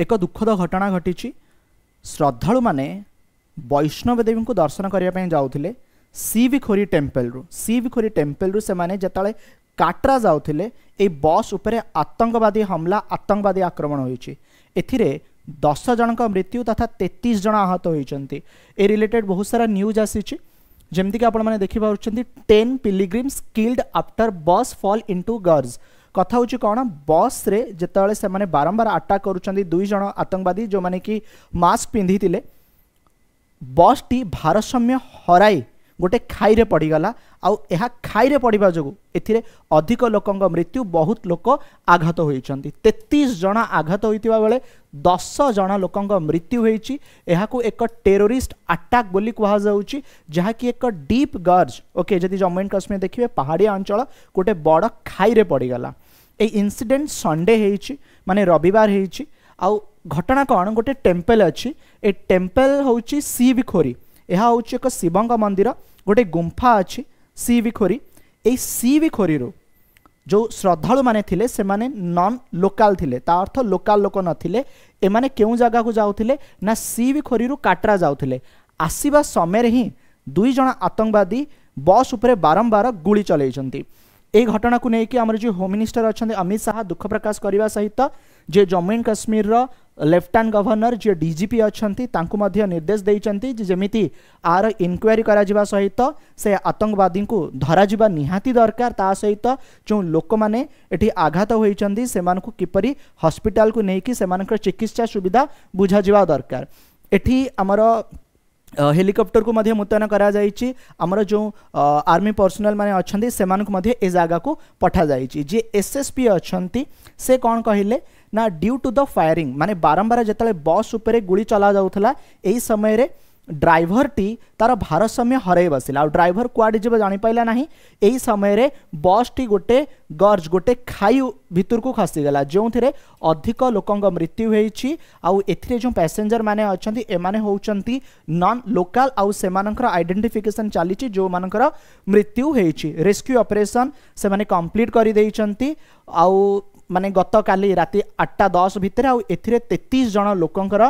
एक दुखद घटना घटी। श्रद्धालु माने वैष्णव देवी को दर्शन करने जाते शिव खोरी टेम्पल रु से माने जताले काट्रा जाते ये बस उपरे आतंकवादी हमला आतंकवादी आक्रमण होइछि। एथिरे 10 जन मृत्यु तथा 33 जन आहत होइछन्ति। ए रिलेटेड बहुत सारा न्यूज आसीछि जेमति कि आपण माने देखि पाउछन्ति 10 pilgrims killed after bus fall into gorge. कथा होछि कोन बस रे जताले से माने बारंबार अटैक करूछन्ति दुई जन आतंकवादी जो माने कि मास्क पिंधितिले बस टी भारसाम्य हराई गोटे खाई रे पड़गला। आ खाई रे पड़ा जो ए अधिक लोक मृत्यु बहुत लोक आघात होती 33 जन आघात होता बेले 10 जन लोक मृत्यु हो एक टेरोरिस्ट आटाक बोली कहुच्च जहाँकि एक डीप गर्ज। ओके जदि जम्मू एंड काश्मीर देखिए पहाड़िया अंचल गोटे बड़ खाई रे पड़गला। ये इनसीडेट संडे हो माने रविवार हो। घटना कौन गोटे टेम्पल अच्छी ए टेम्पल हूँ शिव खोरी। यह हूँ एक शिवंग मंदिर गोटे गुंफा अच्छी शिव खोरी। ये शिव खोरी जो श्रद्धालु माने थिले से माने नॉन लोकल थिले ता अर्थ लोकल लोक नथिले। एमाने केउ जगह को जाउथिले ना शिव खोरी काट्रा जाउथिले। आसीबा समय ही दुई जण आतंकवादी बस उपरे बारंबार गुली चलैछन्ति। ए घटना को लेकिन आमर जो होम मिनिस्टर अच्छा अमित शाह दुख प्रकाश करने सहित जे Jammu and Kashmir lieutenant governor ji DGP अच्छा निर्देश देते जमीती आर इनक्वारी करा सहित से आतंकवादी को धरा धराजा निहाती दरकार। ता सहित जो लोक मैंने ये आघात होती से किपरी हस्पिटाल को लेकिन से चिकित्सा सुविधा बुझा जावा दरकार। ये आमर हेलीकॉप्टर को मुतयन कर जो आर्मी पर्सनल माने अच्छा से ए जगह को पठा जाए। जी एसएसपी अच्छा से कौन कहले ना ड्यू टू द फायरिंग माने बारंबार जिते बस उपरे गुली चला जाउथला एई समय रे ड्राइवर टी तार भारसाम्य हराई बसिला। आ ड्राइवर कुआडे जे जानि पाइला नाही। एई समय रे बस टी गोटे गर्ज गोटे खाई भितर को खसी गला जो थे अधिक लोकंग मृत्यु होई। आउ एथिरे जो पैसेंजर माने अछंती एमाने होउछंती नॉन लोकल। आउ सेमानकर आइडेंटिफिकेशन चली जो मानकर मृत्यु होई। रेस्क्यू ऑपरेशन से माने कंप्लीट करि देइछंती। आउ माने गत काली राति 8:10 भितर आउ एथिरे 33 जन लोकंकर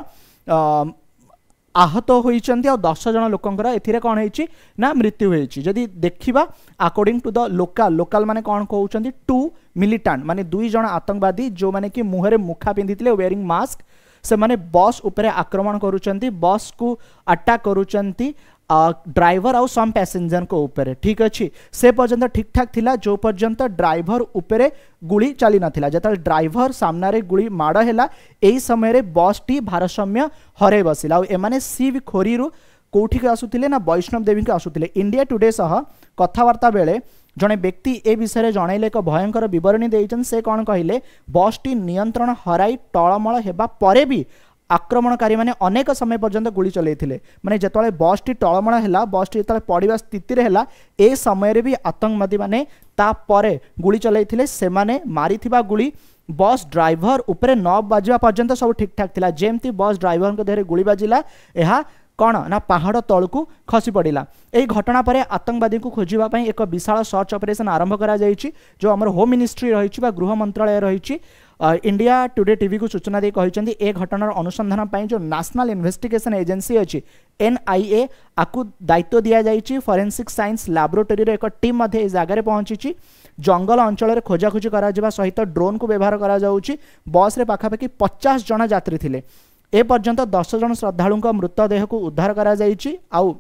आहत होइछन्ती। आ 10 जन लोकंकर एथिरे कोन हेछि ना मृत्यु हेछि। जदि देखिबा according to the local local माने कोन कहउछन्ती टू मिलिटेंट माने दुई जन आतंकवादी जो माने कि मुहरे मुखा पिंधितले वेयरिंग मास्क से माने बस उपरे आक्रमण करूछन्ती बस को अटैक करूछन्ती ड्राइवर आउ सम पैसेंजर को ऊपर। ठीक अच्छे से पर्यंत ठीक ठाक थिला जो पर्यंत ड्राइवर उपरे गुली चली नाथिला। जतल ड्राइवर सामना रे गुली माड़ हैला एई समय रे बस टी भारसाम्य हराई बसिला। आउ एमाने शिव खोरी रु कोठी के आसुथिले ना वैष्णव देवी के आसुथिले। इंडिया टुडे सह कथावार्ता बेले जड़े व्यक्ति ए विषय जनइले एक भयंकर बरणी देइछन। से कोन कहिले बस टी नियंत्रण हराई टळमळ हेबा परे भी आक्रमणकारी माने अनेक समय पर्यंत गोली चलैथिले। माने जतळे बस टी टळमळ हैला बस टी जतळे पडिबा स्थिति रे हैला ए समय रे भी आतंकवादी माने ता परे गोली चलैथिले। से माने मारिथिबा गोली बस ड्राइवर उपरे 9 बाजिबा पर्यंत सब ठीक ठाक थिला। जेमती बस ड्राइवर के देहरे गोली बाजिला एहा कौन ना पहाड़ तल को खसी पड़ा। यह घटना पर आतंकवादी को खोजापी एक विशाल सर्च ऑपरेशन आरंभ करा जो हमर होम मिनिस्ट्री रही गृह मंत्रालय रही। इंडिया टुडे टीवी को सूचना दे कहते ए घटनार अनुसंधान पर जो नेशनल इन्वेस्टिगेशन एजेंसी अच्छी एनआईए आपको दायित्व दि जाएगी। फॉरेंसिक साइंस लैबोरेटरी एक टीम मध्य जगह पहुंची जंगल अंचल खोजाखोजी कर सहित ड्रोन को व्यवहार कर बस रे पाखापाखि 50 जन यात्री थे। ए पर्यंत 10 जन श्रद्धालु मृतदेह को उद्धार करा जायछि। आउ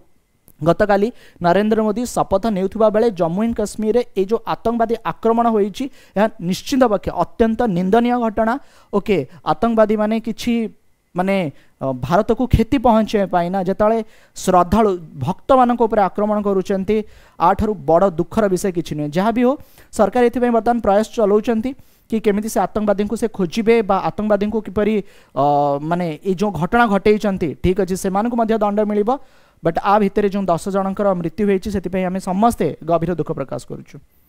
गतकाली नरेंद्र मोदी शपथ नेउथिबा बेले जम्मू एंड काश्मीर रे ए जो आतंकवादी आक्रमण होईछि यह निश्चित पक्षे अत्यंत निंदनीय घटना। ओके आतंकवादी माने किछि माने भारत को क्षति पहुँचे पाईना जिते श्रद्धालु भक्त मान आक्रमण करुँच आठू बड़ दुखर विषय किसी नुहे। जहाँ भी हो सरकार ये बर्तमान प्रयास चलाउछंती कि केमिति से आतंकवादी को से खोजे बा आतंकवादी को किपरि माने ये जो घटना घटे। ठीक अच्छे से दंड मिल बट आ भितर जो 10 जन मृत्यु होती से आम समस्ते गभीर दुख प्रकाश करुचु।